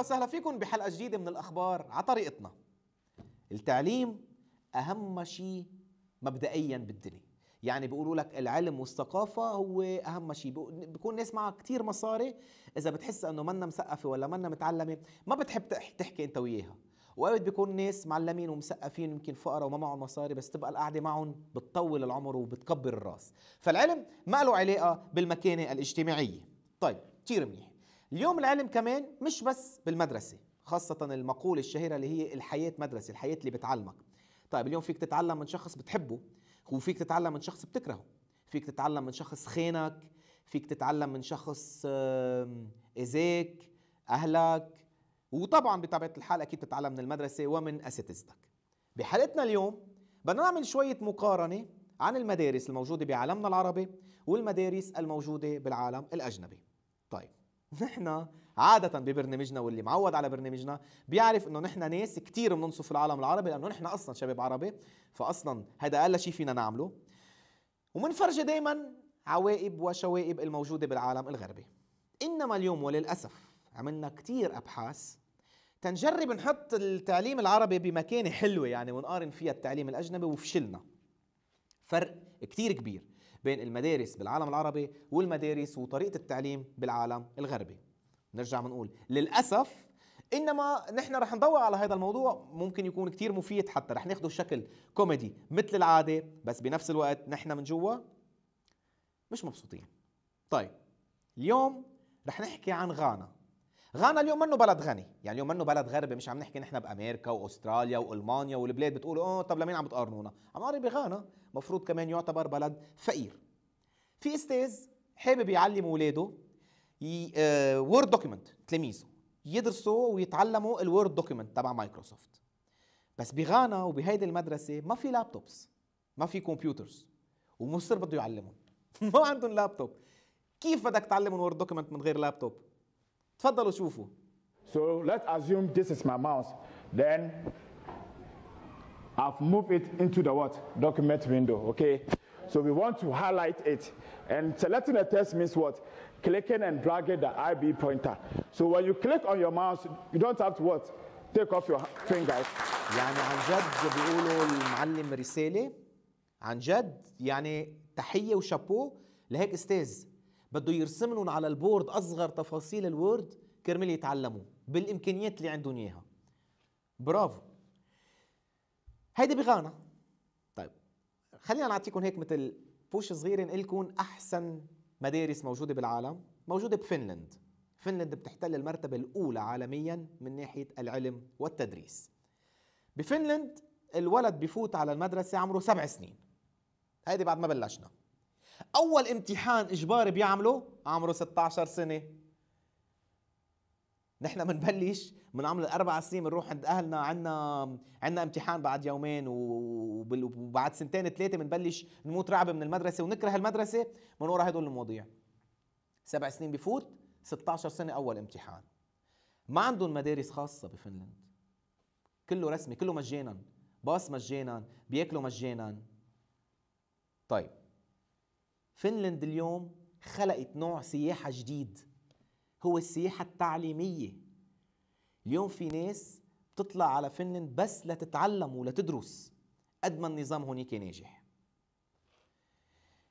أهلا وسهلا فيكم بحلقة جديدة من الأخبار على طريقتنا. التعليم أهم شيء مبدئيا بالدنيا، يعني بيقولوا لك العلم والثقافة هو أهم شيء. بيكون ناس معها كتير مصاري، إذا بتحس أنه منا مثقفة ولا منا متعلمة ما بتحب تحكي أنت وياها. وقت بيكون ناس معلمين ومثقفين يمكن فقراء وما معهم مصاري، بس تبقى القعده معهم بتطول العمر وبتكبر الراس. فالعلم ما له علاقه بالمكانه الاجتماعيه. طيب كثير منيح. اليوم العلم كمان مش بس بالمدرسه، خاصه المقوله الشهيره اللي هي الحياه مدرسه، الحياه اللي بتعلمك. طيب اليوم فيك تتعلم من شخص بتحبه، وفيك تتعلم من شخص بتكرهه، فيك تتعلم من شخص خانك، فيك تتعلم من شخص اذاك، اهلك، وطبعا بطبيعه الحال اكيد تتعلم من المدرسه ومن اساتذتك. بحلقتنا اليوم بدنا نعمل شويه مقارنه عن المدارس الموجوده بعالمنا العربي والمدارس الموجوده بالعالم الاجنبي. طيب نحن عاده ببرنامجنا، واللي معود على برنامجنا بيعرف انه نحن ناس كثير بننصف العالم العربي، لانه نحن اصلا شباب عربي، فاصلا هذا اقل شيء فينا نعمله، ومنفرجي دائما عواقب وشوائب الموجوده بالعالم الغربي. انما اليوم وللاسف عملنا كثير ابحاث تنجرب نحط التعليم العربي بمكانه حلوه يعني، ونقارن فيها التعليم الاجنبي، وفشلنا. فرق كتير كبير بين المدارس بالعالم العربي والمدارس وطريقه التعليم بالعالم الغربي. نرجع بنقول للاسف، انما نحن رح ندور على هذا الموضوع، ممكن يكون كتير مفيد، حتى رح ناخده بشكل كوميدي مثل العاده، بس بنفس الوقت نحن من جوا مش مبسوطين. طيب اليوم رح نحكي عن غانا. غانا اليوم منه بلد غني، يعني اليوم منه بلد غربي، مش عم نحكي نحن بامريكا واستراليا والمانيا والبلاد بتقولوا طب لمين عم بتقارنونا؟ عم نقارن بغانا، مفروض كمان يعتبر بلد فقير. في استاذ حابب يعلم اولاده وورد دوكيمنت، تلاميذه يدرسوا ويتعلموا الوورد دوكيمنت تبع مايكروسوفت. بس بغانا وبهيدي المدرسه ما في لابتوبس، ما في كمبيوترز، ومصر بده يعلمهم ما عندهم لابتوب. كيف بدك تعلمهم وورد دوكيمنت من غير لابتوب؟ تفضلوا شوفوا. So let's assume this is my mouse. Then I've moved it into the what? Document window, okay? So we want to highlight it. And selecting a text means what? Clicking and dragging the IB pointer. So when you click on your mouse, you don't have to what? Take off your fingers. يعني عن جد بيقولوا المعلم رسالة، عن جد يعني تحية وشابو لهيك استاذ. بده يرسم لهم على البورد اصغر تفاصيل الوورد كرمال يتعلموا بالامكانيات اللي عندهم اياها. برافو. هيدي بغانا. طيب خلينا نعطيكم هيك مثل بوش صغير نقول لكم احسن مدارس موجوده بالعالم، موجوده بفنلند. فنلند بتحتل المرتبه الاولى عالميا من ناحيه العلم والتدريس. بفنلند الولد بفوت على المدرسه عمره 7 سنين. هيدي بعد ما بلشنا. أول امتحان إجباري بيعمله عمره 16 سنة. نحن بنبلش من عمر 4 سنين، بنروح عند أهلنا، عنا امتحان بعد يومين، وبعد 2 3 سنين بنبلش نموت رعب من المدرسة ونكره المدرسة من ورا هدول المواضيع. 7 سنين بفوت، 16 سنة أول امتحان. ما عندهم مدارس خاصة بفنلند. كله رسمي، كله مجانا، باص مجانا، بياكلوا مجانا. طيب فنلند اليوم خلقت نوع سياحة جديد، هو السياحة التعليمية. اليوم في ناس بتطلع على فنلند بس لتتعلم ولتدرس، قد ما النظام هونيك ناجح.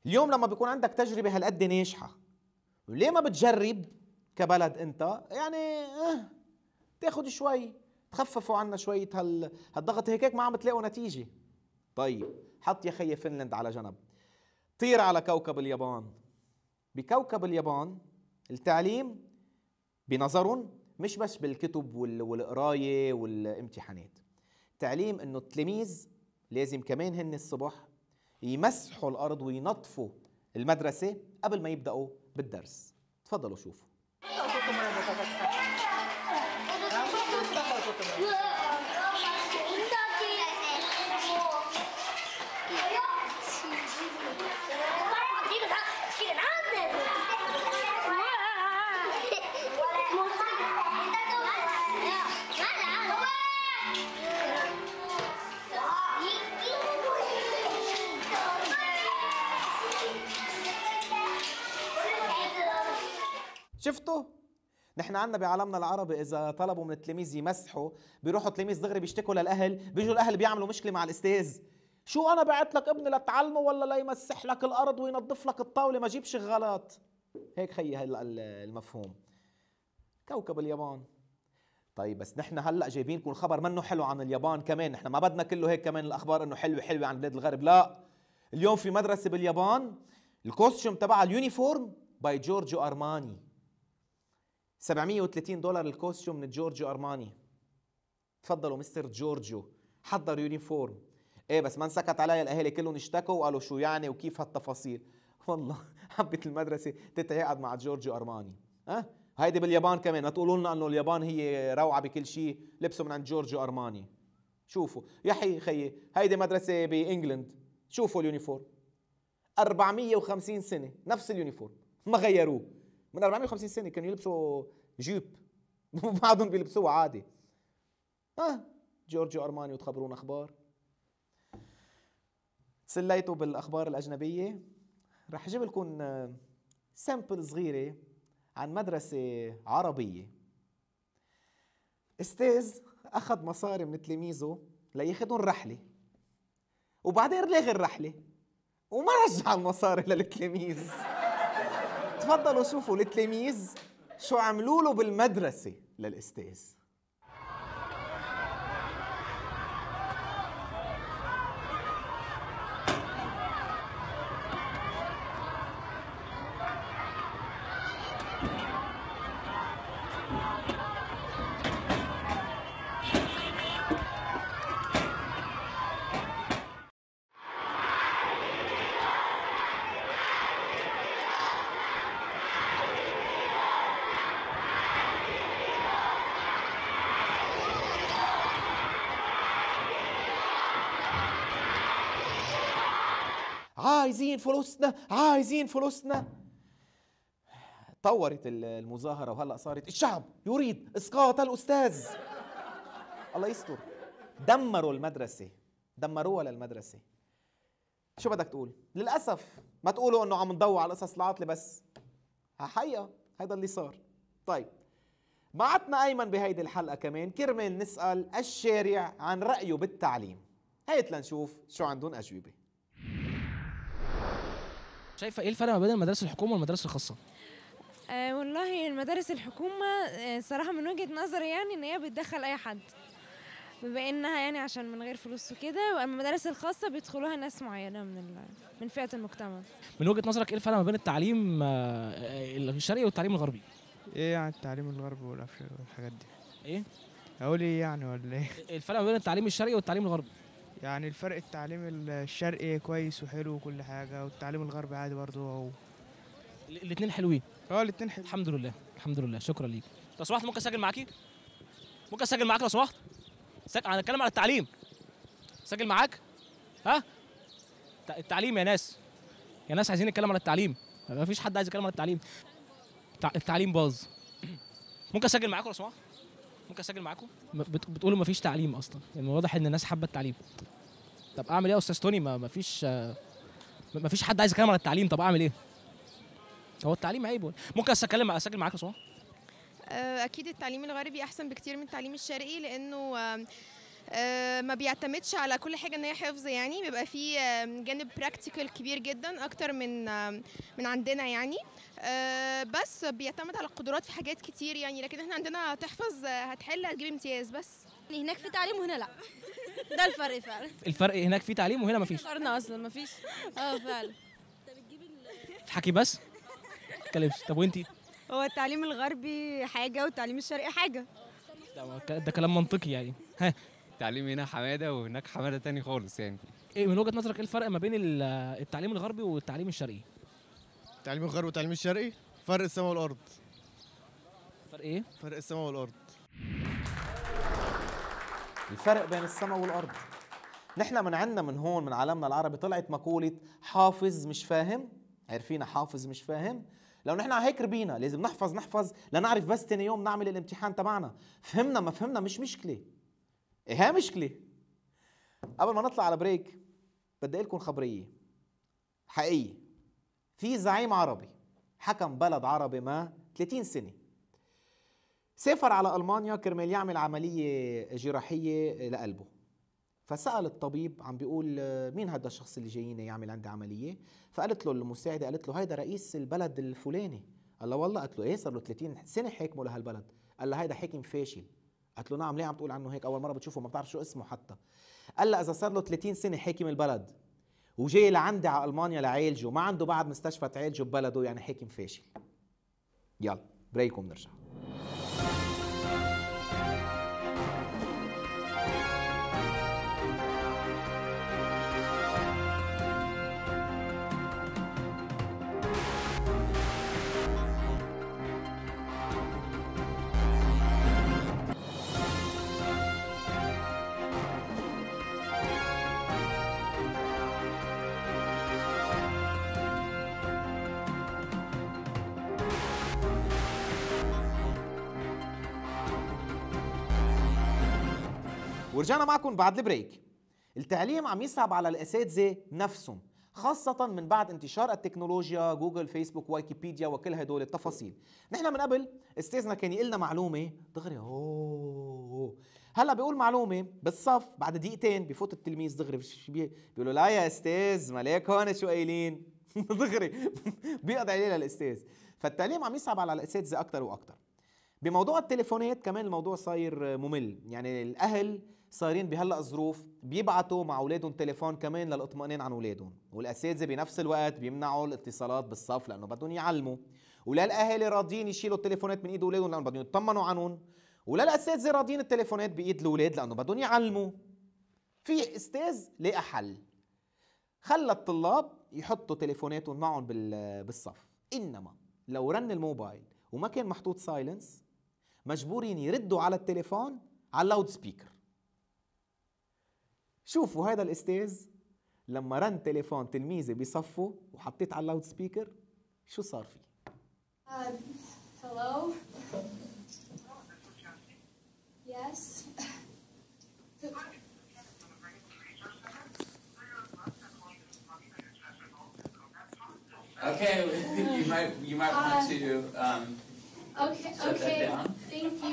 اليوم لما بيكون عندك تجربة هالقد ناجحة، ليه ما بتجرب كبلد أنت؟ يعني تاخد شوي، تخففوا عنا شوية هالضغط، هيك ما عم بتلاقوا نتيجة. طيب حط يا خيي فنلند على جنب، طير على كوكب اليابان. بكوكب اليابان التعليم بنظرهم مش بس بالكتب والقرايه والامتحانات. تعليم انه التلاميذ لازم كمان هن الصبح يمسحوا الارض وينظفوا المدرسه قبل ما يبداوا بالدرس. تفضلوا شوفوا. نحن عندنا بعالمنا العربي اذا طلبوا من التلاميذ يمسحوا بيروحوا تلاميذ دغري بيشتكوا للاهل، بيجوا الاهل بيعملوا مشكله مع الاستاذ. شو انا بعت لك ابني لتعلمه ولا ليمسح لك الارض وينظف لك الطاوله؟ ما جيبش غلط. هيك خيي المفهوم. كوكب اليابان. طيب بس نحن هلا جايبينكم خبر منه حلو عن اليابان كمان، نحن ما بدنا كله هيك كمان الاخبار انه حلوه حلوه عن بلاد الغرب، لا. اليوم في مدرسه باليابان الكوستيوم تبع اليونيفورم باي جورجيو ارماني. $730 الكوستيوم من جورجيو ارماني. تفضلوا مستر جورجيو حضر يونيفورم. ايه بس ما انسكت علي الاهالي كلهم اشتكوا وقالوا شو يعني وكيف هالتفاصيل. والله حبت المدرسه تتقاعد مع جورجيو ارماني. هيدي باليابان كمان، ما تقولوا لنا انه اليابان هي روعه بكل شيء، لبسوا من عند جورجيو ارماني. شوفوا يا خيي هيدي مدرسه بانجلند، شوفوا اليونيفورم 450 سنه نفس اليونيفورم ما غيروه. من 450 سنه كانوا يلبسوا جيب وبعضهم بيلبسوه عادي. جورجيو ارماني وتخبرونا اخبار. تسليتوا بالاخبار الاجنبيه، رح اجيب لكم سامبل صغيره عن مدرسه عربيه. استاذ اخذ مصاري من تلاميذه لياخذهم رحله وبعدين لغى الرحله وما رجع المصاري للتلاميذ. تفضلوا شوفوا التلاميذ شو عملوا له بالمدرسه للاستاذ. عايزين فلوسنا عايزين فلوسنا. طورت المظاهرة وهلأ صارت الشعب يريد إسقاط الأستاذ. الله يستر. دمروا المدرسة، دمروها للمدرسة. شو بدك تقول؟ للأسف ما تقولوا إنه عم نضوي على القصص العاطلة بس حقيقة هيدا اللي صار. طيب بعتنا أيمن بهيدي الحلقة كمان كرمال نسأل الشارع عن رأيه بالتعليم. هيت لنشوف شو عندهم أجوبة. شايفه ايه الفرق ما بين المدارس الحكومه والمدارس الخاصه؟ والله المدارس الحكومه صراحه من وجهه نظري يعني ان هي بتدخل اي حد بما انها يعني عشان من غير فلوس وكده، والمدارس الخاصه بيدخلوها ناس معينه من فئه المجتمع. من وجهه نظرك ايه الفرق ما بين التعليم الشرقي والتعليم الغربي؟ ايه يعني التعليم الغربي والحاجات دي؟ ايه؟ اقول ايه يعني ولا ايه؟ الفرق ما بين التعليم الشرقي والتعليم الغربي؟ يعني الفرق التعليم الشرقي كويس وحلو وكل حاجه، والتعليم الغربي عادي برضه اهو. الاثنين حلوين؟ اه الاثنين حلوين. الحمد لله الحمد لله، شكرا ليك. لو سمحت ممكن اسجل معاكي؟ ممكن اسجل معاك لو سمحت؟ انا بتكلم على التعليم. اسجل معاك؟ ها؟ التعليم يا ناس، يا ناس عايزين نتكلم على التعليم، ما فيش حد عايز يتكلم على التعليم. التعليم باظ. ممكن اسجل معاكم لو سمحت؟ ممكن اسجل معاكم؟ بتقولوا مفيش تعليم اصلا، يعني واضح ان الناس حابه التعليم. طب اعمل ايه يا استاذ توني؟ مفيش حد عايز يتكلم عن التعليم، طب اعمل ايه؟ هو التعليم عيب ولا؟ ممكن اسجل معاك لو سمحت؟ اكيد التعليم الغربي احسن بكتير من التعليم الشرقي، لانه ما بيعتمدش على كل حاجه ان هي حفظ، يعني بيبقى فيه جانب براكتيكال كبير جدا اكتر من عندنا يعني، بس بيعتمد على القدرات في حاجات كتير يعني. لكن احنا عندنا تحفظ هتحل هتجيب امتياز بس. هناك في تعليم وهنا لا، ده الفرق فعلا. الفرق هناك في تعليم وهنا مفيش. قرنا اصلا مفيش. فعلا. انت بتجيب تحكي بس ما تتكلمش. طب وانتي؟ هو التعليم الغربي حاجه والتعليم الشرقي حاجه. ده كلام منطقي يعني. ها التعليم هنا حماده وهناك حماده تاني خالص يعني. ايه من وجهه نظرك ايه الفرق ما بين التعليم الغربي والتعليم الشرقي؟ التعليم الغربي والتعليم الشرقي فرق السماء والارض. فرق ايه؟ فرق السماء والارض. الفرق بين السماء والارض. نحن من عندنا من هون من عالمنا العربي طلعت مقوله حافظ مش فاهم، عارفينها حافظ مش فاهم. لو نحن هيك ربينا لازم نحفظ نحفظ لنعرف بس تاني يوم نعمل الامتحان تبعنا. فهمنا ما فهمنا مش مشكله. ايه مشكلة؟ قبل ما نطلع على بريك بدي اقول لكم خبرية حقيقية. في زعيم عربي حكم بلد عربي ما 30 سنة. سافر على ألمانيا كرمال يعمل عملية جراحية لقلبه. فسأل الطبيب عم بيقول مين هذا الشخص اللي جايين يعمل عندي عملية؟ فقالت له المساعدة، قالت له هيدا رئيس البلد الفلاني. قال له والله؟ قالت له ايه، صار له 30 سنة حاكمه لهالبلد. قال له هيدا حاكم فاشل. قالت له نعم، ليه عم تقول عنه هيك؟ أول مرة بتشوفه، ما بتعرف شو اسمه حتى. قال له إذا صار له 30 سنة حاكم البلد وجاي لعندي على ألمانيا لعالجه، ما عنده بعد مستشفى تعالجه ببلده، يعني حاكم فاشل. يلا بريكم نرجع. ورجعنا معكم بعد البريك. التعليم عم يصعب على الأساتذة نفسهم، خاصة من بعد انتشار التكنولوجيا، جوجل، فيسبوك، ويكيبيديا وكل هدول التفاصيل. نحن من قبل استاذنا كان يقلنا معلومة دغري اوه، هلا بيقول معلومة بالصف بعد دقيقتين بفوت التلميذ دغري بيقول لا يا استاذ ما ليك هون شو قايلين دغري بيقضي عليه للاستاذ. فالتعليم عم يصعب على الأساتذة أكثر وأكثر. بموضوع التليفونات كمان الموضوع صاير ممل، يعني الأهل صايرين بهلا ظروف بيبعتوا مع اولادهم تليفون كمان للاطمئنان عن اولادهم، والاساتذه بنفس الوقت بيمنعوا الاتصالات بالصف لانه بدهم يعلموا، ولا الاهالي راضيين يشيلوا التليفونات من ايد اولادهم لانه بدهم يطمنوا عنهم، ولا الاساتذه راضيين التليفونات بايد الاولاد لانه بدهم يعلموا. في استاذ لقى حل، خلى الطلاب يحطوا تليفوناتهم معهم بالصف، انما لو رن الموبايل وما كان محطوط سايلنس مجبورين يردوا على التليفون على اللاود سبيكر. شوفوا هذا الاستاذ لما رن تليفون تلميذي بصفه وحطيت على اللاود سبيكر شو صار فيه؟ Hello. Yes. Okay, you might want to shut that down. Thank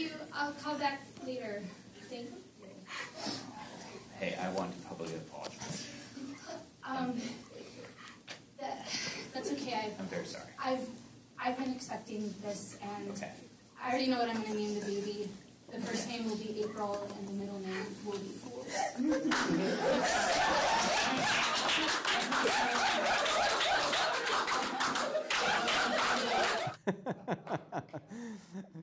you. I'll call back later. Thank you. Hey, I want to publicly apologize. That's okay. I'm very sorry. I've been expecting this, and okay. I already know what I'm going to name the baby. The first name will be April, and the middle name will be Fools.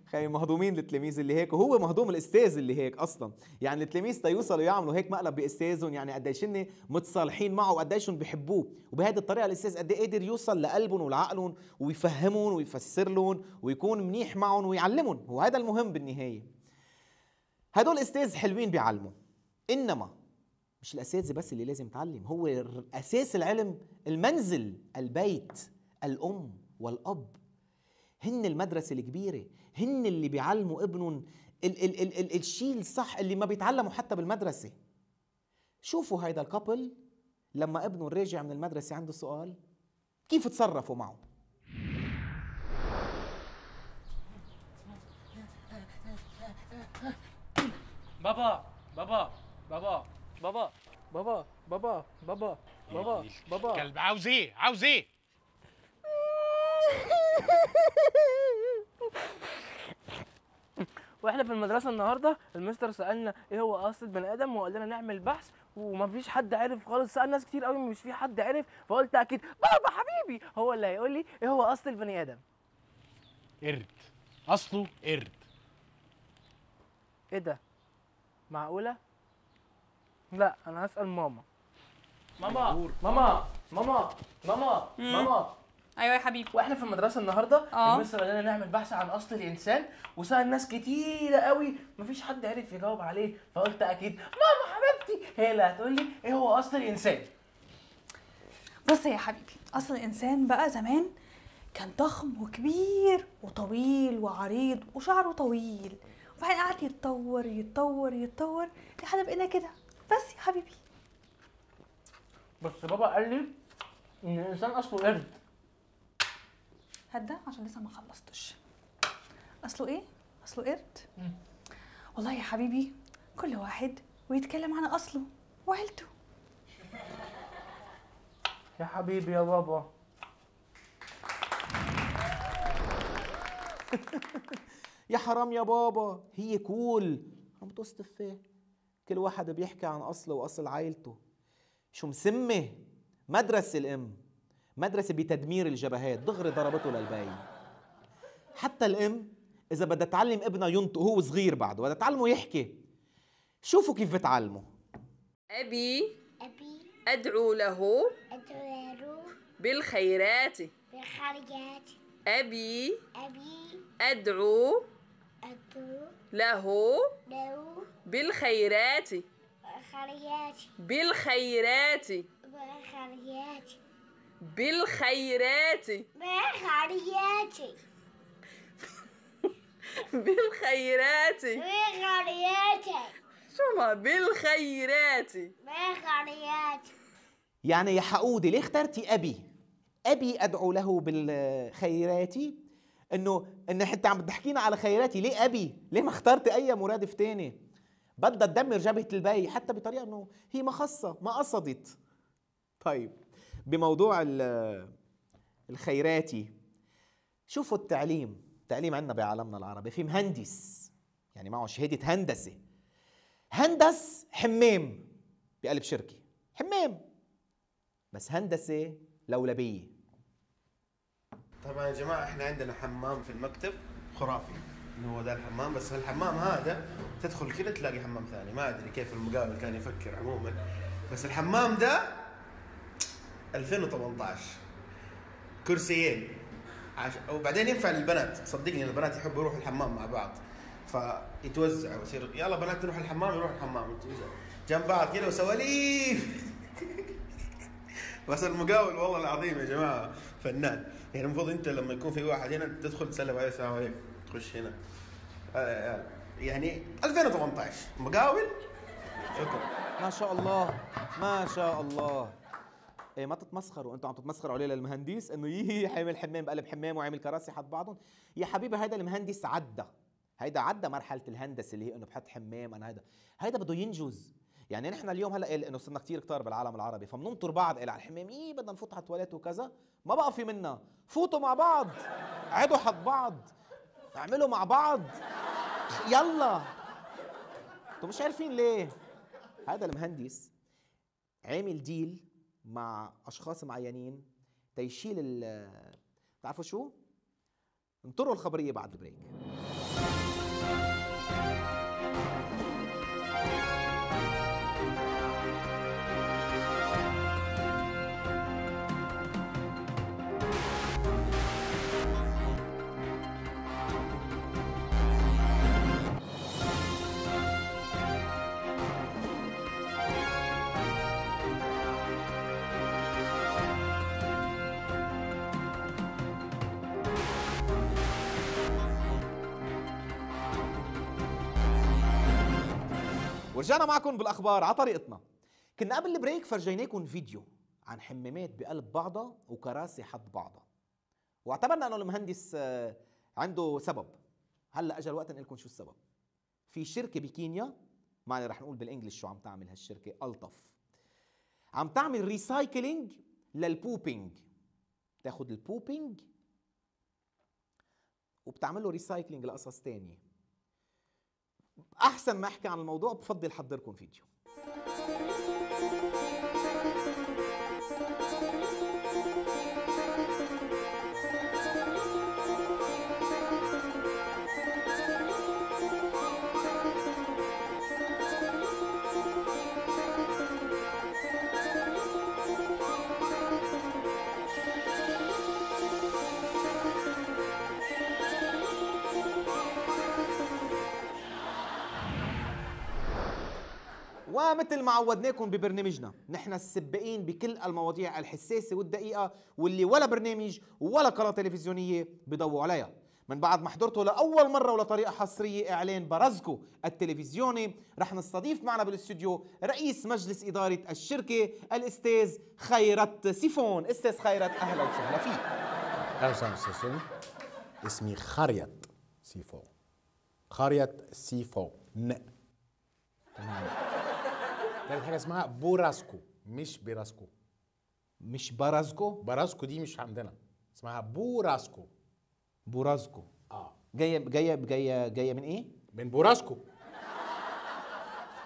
خي مهضومين التلاميذ اللي هيك، وهو مهضوم الاستاذ اللي هيك اصلا، يعني التلاميذ تيوصلوا يعملوا هيك مقلب باستاذهم، يعني قديش هن متصالحين معه وقديش هن بحبوه، وبهذه الطريقه الاستاذ قد ايه قادر يوصل لقلبهم ولعقلهم ويفهمهم ويفسر لهم ويكون منيح معهم ويعلمهم، وهذا المهم بالنهايه. هدول الاستاذ حلوين بيعلموا، انما مش الاساتذه بس اللي لازم تعلم، هو اساس العلم المنزل، البيت، الام والاب. هن المدرسة الكبيرة، هن اللي بيعلموا ابنهم الشيء الصح اللي ما بيتعلموا حتى بالمدرسة. شوفوا هيدا الكابل لما ابنه راجع من المدرسة عنده سؤال، كيف تصرفوا معه؟ بابا بابا بابا بابا بابا بابا بابا بابا بابا كلب، عاوز ايه؟ عاوز ايه؟ واحنا في المدرسه النهارده المستر سالنا ايه هو قصه بني ادم، وقال لنا نعمل بحث ومفيش حد عرف خالص، سال ناس كتير قوي مش في حد عرف، فقلت اكيد بابا حبيبي هو اللي هيقول لي ايه هو اصل البني ادم. قرد، اصله قرد. ايه ده؟ معقوله؟ لا انا هسال ماما. ماما ماما ماما ماما ماما. ايوه يا حبيبي. واحنا في المدرسه النهارده المستر قال لنا نعمل بحث عن اصل الانسان، وسال ناس كتيره قوي مفيش حد عرف يجاوب عليه، فقلت اكيد ماما حبيبتي هي اللي هتقول لي ايه هو اصل الانسان. بص يا حبيبي، اصل الانسان بقى زمان كان ضخم وكبير وطويل وعريض وشعره طويل، وبعدين قعد يتطور يتطور يتطور لحد ما بقينا كده. بس يا حبيبي، بس بابا قال لي ان الانسان اصله قرد. هدا عشان لسه ما خلصتش. اصله ايه؟ اصله قرد. والله يا حبيبي كل واحد ويتكلم عن اصله وعيلته. يا حبيبي يا بابا. يا حرام يا بابا، هي كول عم توصف فيه. كل واحد بيحكي عن اصله واصل عائلته. شو مسمه مدرسه الام؟ مدرسه بتدمير الجبهات، دغري ضربته للباي. حتى الام اذا بدها تعلم ابنها ينطق وهو صغير، بعده بدها تعلمه يحكي. شوفوا كيف بتعلمه. ابي ادعو له بالخيرات. أبي أدعو له بالخيرات. يعني يا حقودي ليه اخترتي أبي أدعو له بالخيرات؟ إنه حتى عم بتحكينا على خيراتي، ليه أبي؟ ليه ما اخترتي أي مرادف تاني؟ بدها تدمر جبهة البي حتى بطريقة إنه هي مخصة، ما قصدت. طيب بموضوع الخيراتي، شوفوا التعليم عندنا بعالمنا العربي. في مهندس يعني معه شهادة هندسة، هندس حمام بقلب شركة، حمام بس هندسة لولبية. طبعا يا جماعة احنا عندنا حمام في المكتب خرافي، هو ده الحمام، بس الحمام هذا تدخل كده تلاقي حمام ثاني، ما ادري كيف المقاول كان يفكر عموما. بس الحمام ده 2018 كرسيين، وبعدين ينفع للبنات، صدقني البنات يحبوا يروحوا الحمام مع بعض، فيتوزعوا يصير يلا بنات تروح الحمام يروح الحمام جنب بعض كده وسواليف. بس المقاول والله العظيم يا جماعه فنان، يعني المفروض انت لما يكون في واحد هنا تدخل تسلم عليه السلام عليكم، تخش هنا. يعني 2018 مقاول، شكرا. ما شاء الله. ايه ما تتمسخروا، انتوا عم تتمسخروا عليه للمهندس انه يي حامل حمام بقلب حمام وعامل كراسي حط بعضهم. يا حبيبي هذا المهندس عدى مرحله الهندسه اللي هي انه بحط حمام. انا هذا بده ينجز. يعني نحن اليوم هلا انه صرنا كثير كتار بالعالم العربي، فبننطر بعض على الحمام، ايه بدنا نفوت على التواليت وكذا، ما بقى في منا، فوتوا مع بعض، عدوا حد بعض، اعملوا مع بعض، يلا. انتوا مش عارفين ليه. هذا المهندس عامل ديل مع اشخاص معينين تيشيل بتعرفوا شو؟ انطروا الخبريه بعد البريك. ورجعنا معكم بالاخبار على طريقتنا. كنا قبل البريك فرجيناكم فيديو عن حمامات بقلب بعضها وكراسي حد بعضها، واعتبرنا انه المهندس عنده سبب. هلا اجى الوقت نقول لكم شو السبب. في شركه بكينيا، معني رح نقول بالانجلش شو عم تعمل هالشركه الطف، عم تعمل ريسايكلينج للبوبينج. تاخذ البوبينج وبتعمل له ريسايكلينج لقصص ثانيه. أحسن ما أحكي عن الموضوع بفضل حضركم فيديو. ومثل ما عودناكم ببرنامجنا، نحن السباقين بكل المواضيع الحساسه والدقيقه واللي ولا برنامج ولا قناه تلفزيونيه بيضووا عليها. من بعد ما حضرته لأول مرة ولطريقة حصرية إعلان برزكو التلفزيوني، رح نستضيف معنا بالاستوديو رئيس مجلس إدارة الشركة الأستاذ خيرت سيفون. أستاذ خيرت أهلا وسهلا فيك. أهلا وسهلا سيفون. اسمي خيرت سيفون. خيرت سيفون. تمام. ثالث حاجة اسمها بوراسكو، مش براسكو. مش براسكو؟ براسكو دي مش عندنا، اسمها بوراسكو. بوراسكو جايه جايه من ايه؟ من بوراسكو.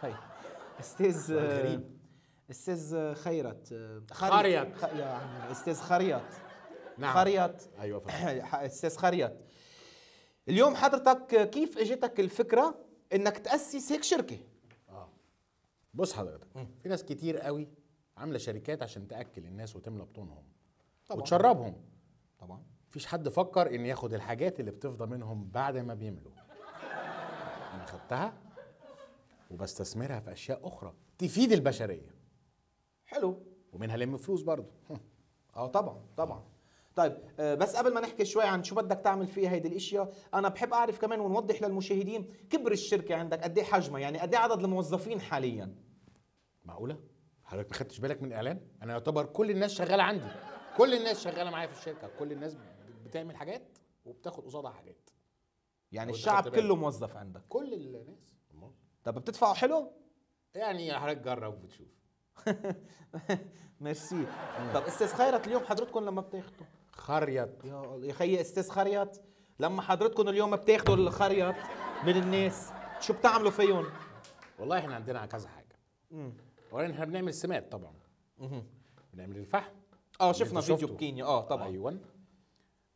طيب استاذ خيرت خيرت يا عمي، استاذ خيرت. نعم خيرت، ايوه استاذ خيرت، اليوم حضرتك كيف اجتك الفكره انك تاسس هيك شركه؟ بص حضرتك، في ناس كتير قوي عامله شركات عشان تاكل الناس وتملى بطونهم وتشربهم. طبعا مفيش حد فكر ان ياخد الحاجات اللي بتفضى منهم بعد ما بيملوا. انا خدتها وبستثمرها في اشياء اخرى تفيد البشريه. حلو، ومنها لم فلوس برضه. طبعا. طيب بس قبل ما نحكي شوي عن شو بدك تعمل فيها هيدي الاشياء، انا بحب اعرف كمان ونوضح للمشاهدين كبر الشركه عندك قد ايه، حجمها يعني قد ايه، عدد الموظفين حاليا. معقوله؟ حضرتك ما خدتش بالك من الاعلان؟ انا يعتبر كل الناس شغاله عندي، كل الناس شغاله معايا في الشركه، كل الناس بتعمل حاجات وبتاخد قصادها حاجات. يعني الشعب كله موظف عندك؟ كل الناس. الله. طب بتدفعوا حلو؟ يعني حضرتك جرب وتشوف. ميرسي. طب استاذ خيرت اليوم حضرتكم لما بتاخدوا خيرت، يا خيي استاذ خيرت، لما حضرتكم اليوم بتاخدوا الخيرت من الناس شو بتعملوا فيهم؟ والله احنا عندنا كذا حاجه. اولا احنا بنعمل سمات طبعا. بنعمل الفحم. شفنا فيديو بكينيا. طبعا ايوه.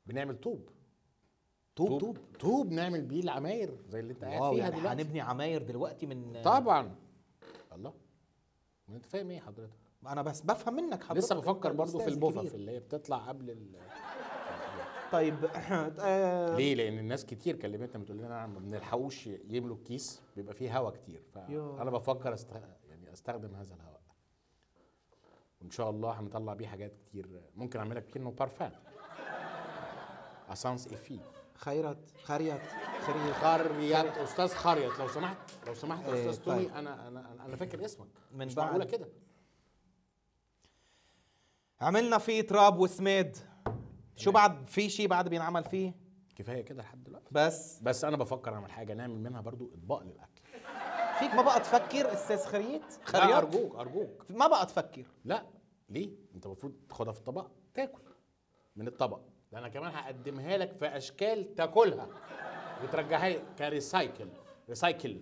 بنعمل طوب. طوب طوب طوب نعمل بيه العماير زي اللي انت قاعد فيها دلوقتي. هنبني عماير دلوقتي من طبعا. الله، ما انت فاهم ايه حضرتك؟ انا بس بفهم منك حضرتك، لسه بفكر برضه في البوفه اللي هي بتطلع قبل طيب ليه؟ لان الناس كتير كلمتنا بتقول لنا ما بنلحقوش يملوا الكيس، بيبقى فيه هواء كتير، فانا بفكر استخدم هذا الهواء، وان شاء الله هنطلع بيه حاجات كتير. ممكن اعمل لك كينو بارفان اسانس افي. خيرت استاذ خيرت، لو سمحت لو سمحت يا استاذ تومي. طيب. انا فاكر اسمك، مش معقوله كده. عملنا فيه تراب وسماد. شو بعد؟ في شيء بعد بينعمل فيه؟ كفايه كده لحد دلوقتي. بس انا بفكر اعمل حاجه نعمل منها برضو اطباق للاكل. فيك ما بقى تفكر استاذ خيرت؟ ارجوك ما بقى تفكر. لا ليه؟ انت المفروض تاخدها في الطبق تاكل من الطبق ده. انا كمان هقدمها لك في اشكال تاكلها وترجعها لي كريسايكل. ريسايكل،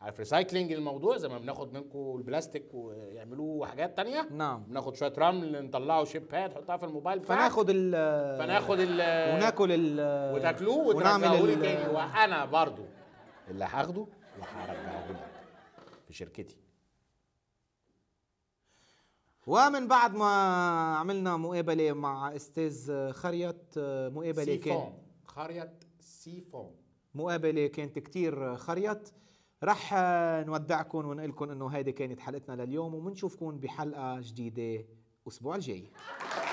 عارف ريسايكلينج الموضوع؟ زي ما بناخد منكم البلاستيك ويعملوه حاجات تانية. نعم. بناخد شويه رمل نطلعه شيبات نحطها في الموبايل فناخد ال وناكل ال وتاكلوه وترجعوا لي تاني، وانا برضو اللي هاخده وهرجعه لك في شركتي. ومن بعد ما عملنا مقابله مع استاذ خيرت، مقابله كان خيرت سيفون، مقابله كانت كتير خيرت. رح نودعكم ونقول لكم انه هيدي كانت حلقتنا لليوم، وبنشوفكم بحلقه جديده الاسبوع الجاي.